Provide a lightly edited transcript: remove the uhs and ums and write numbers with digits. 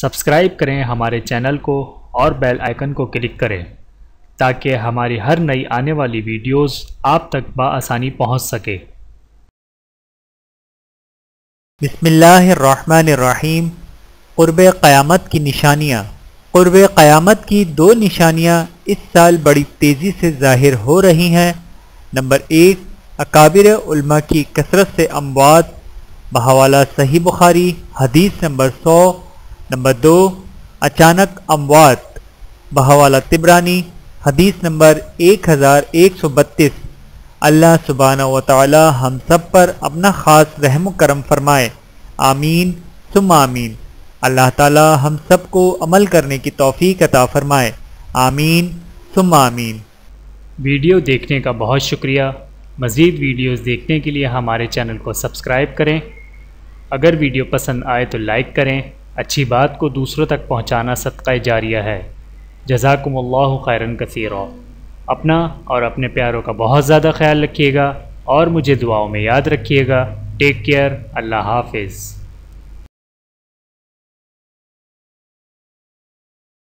Subscribe करें हमारे channel को और बेल आइकन को क्लिक करें ताकि हमारी हर नई आने वाली वीडियोस आप तक बआसानी पहुंच सके। बिस्मिल्लाहिर्रहमानिर्रहीम। क़ुर्ब क़यामत की निशानियाँ। क़ुर्ब क़यामत की दो निशानियाँ इस साल बड़ी तेज़ी से ज़ाहिर हो रही हैं। नंबर एक, अकाबिर उल्मा की कसरत से अमवात, बहवाला सही बुखारी हदीस नंबर 100। नंबर दो, अचानक अमवात, बहवाला तिबरानी हदीस नंबर 1132। अल्लाह सुब्हानहु व तआला हम सब पर अपना ख़ास रहम करम फ़रमाए, आमीन सुम्मा आमीन। अल्लाह ताला हम सब को अमल करने की तौफीक अता फ़रमाए, आमीन सुम्मा आमीन। वीडियो देखने का बहुत शुक्रिया। मज़ीद वीडियोस देखने के लिए हमारे चैनल को सब्सक्राइब करें। अगर वीडियो पसंद आए तो लाइक करें। अच्छी बात को दूसरों तक पहुँचाना सदक़ा जारिया है। जज़ाकुमुल्लाहु खैरन कसीरा। अपना और अपने प्यारों का बहुत ज़्यादा ख्याल रखिएगा और मुझे दुआओं में याद रखिएगा। Take care. अल्लाह हाफिज़।